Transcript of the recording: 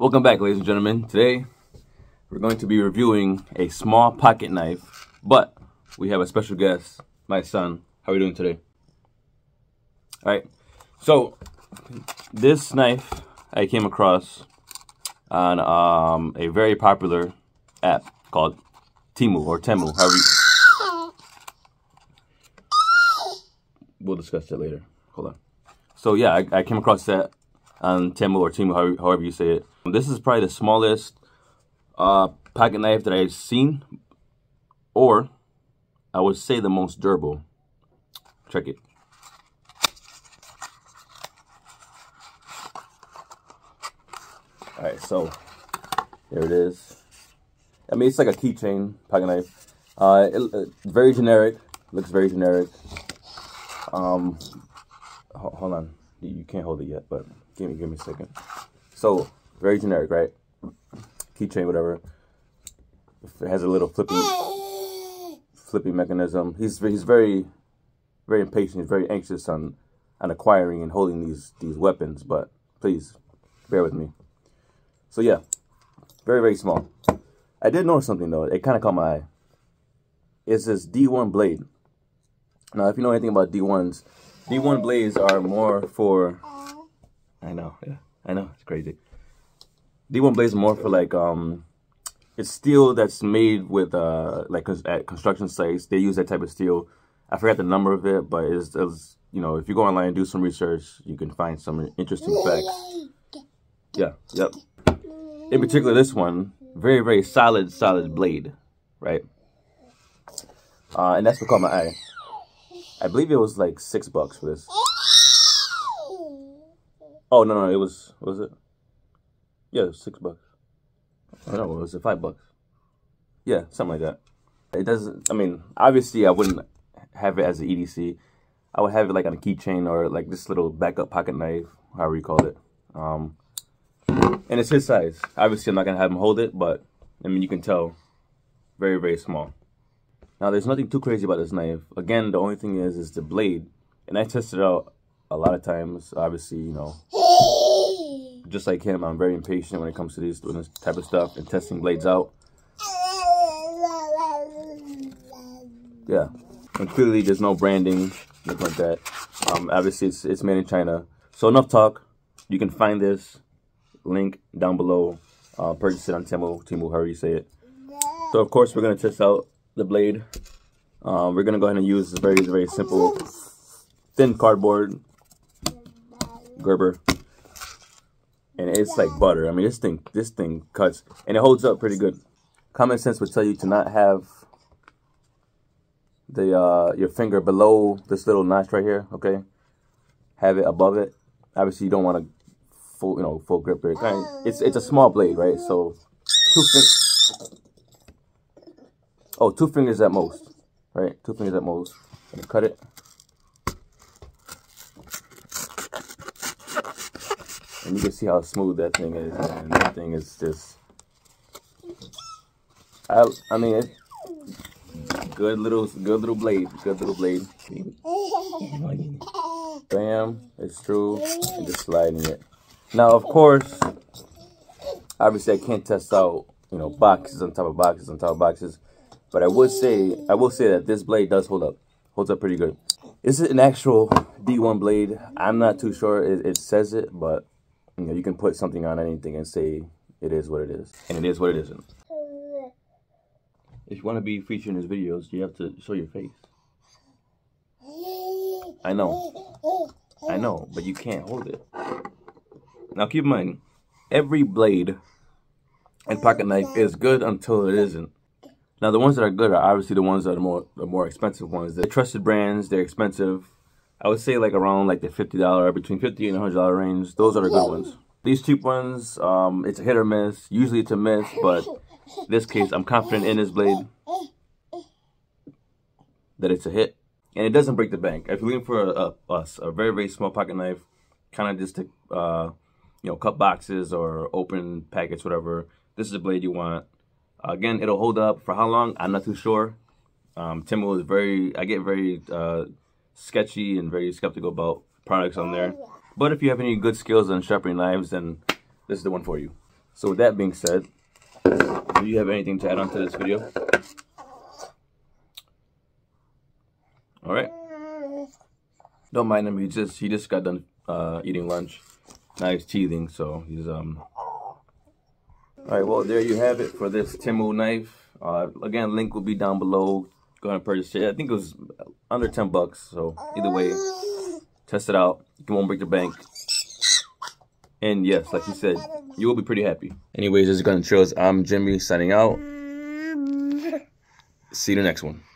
Welcome back, ladies and gentlemen. Today we're going to be reviewing a small pocket knife, but we have a special guest, my son. How are we doing today? All right, so this knife I came across on a very popular app called Temu. We'll discuss that later. Hold on. So yeah, I came across that on Temu, however you say it. This is probably the smallest pocket knife that I've seen, or I would say the most durable. Check it. All right, so there it is. I mean, it's like a keychain pocket knife. Very generic. Looks very generic. Hold on. You can't hold it yet, but give me a second. So very generic, right? Keychain, whatever. It has a little flipping mechanism. He's very, very impatient. He's very anxious on acquiring and holding these weapons. But please bear with me. So yeah, very, very small. I did notice something though. It kind of caught my eye. It's this D1 blade. Now, if you know anything about D1s, D1 blades are more for... I know, yeah, I know, it's crazy. D1 blades are more for like, it's steel that's made with, like at construction sites. They use that type of steel. I forgot the number of it, but it's you know, if you go online and do some research, you can find some interesting facts. Yeah, yep. In particular, this one, very, very solid blade, right? And that's what caught my eye. I believe it was like $6 for this. Oh, no, it was, what was it? Yeah, it was $6. I don't know, was it $5? Yeah, something like that. It doesn't, I mean, obviously I wouldn't have it as an EDC. I would have it like on a keychain or like this little backup pocket knife, however you call it. And it's his size. Obviously I'm not going to have him hold it, but I mean, you can tell, very, very small. Now, there's nothing too crazy about this knife. Again, the only thing is the blade. And I tested it out a lot of times. Obviously, you know, just like him, I'm very impatient when it comes to this type of stuff and testing blades out. Yeah. And clearly, there's no branding, nothing like that. Obviously, it's made in China. So enough talk. You can find this link down below. Purchase it on Temu, however you say it. So, of course, we're going to test out the blade. We're gonna go ahead and use this very, very simple thin cardboard Gerber, and it's like butter. I mean, this thing cuts and it holds up pretty good. Common sense would tell you to not have the your finger below this little notch right here. Okay, have it above it. Obviously, you don't want to full grip it. It's a small blade, right? So two fingers at most, right? Two fingers at most. Gonna cut it. And you can see how smooth that thing is, and that thing is just... I mean, it's good little blade, Bam, it's true, and just sliding it. Now, of course, obviously I can't test out, boxes on top of boxes on top of boxes. But I will say that this blade does hold up. Holds up pretty good. Is it an actual D1 blade? I'm not too sure. It says it, but you can put something on anything and say it is what it is. And it is what it isn't. If you want to be featured in his videos, you have to show your face. I know, but you can't hold it. Now keep in mind, every blade and pocket knife is good until it isn't. Now, the ones that are good are obviously the ones that are the more expensive ones. They're trusted brands. They're expensive. I would say like around like the $50, between $50 and $100 range. Those are the good ones. These cheap ones, it's a hit or miss. Usually it's a miss, but in this case, I'm confident in this blade that it's a hit. And it doesn't break the bank. If you're looking for a very, very small pocket knife, kind of just to, cut boxes or open packets, whatever, this is the blade you want. Again, it'll hold up for how long? I'm not too sure. Temu is I get very sketchy and very skeptical about products on there. But if you have any good skills on sharpening knives, then this is the one for you. So with that being said, do you have anything to add on to this video? All right. Don't mind him. He just got done eating lunch. Now he's teething, so he's All right. Well, there you have it for this Temu knife. Again, link will be down below. Go ahead and purchase it. I think it was under 10 bucks. So either way, test it out. You won't break the bank. And yes, like he said, you will be pretty happy. Anyways, this is Guns N Trails. I'm Jimmy signing out. See you in the next one.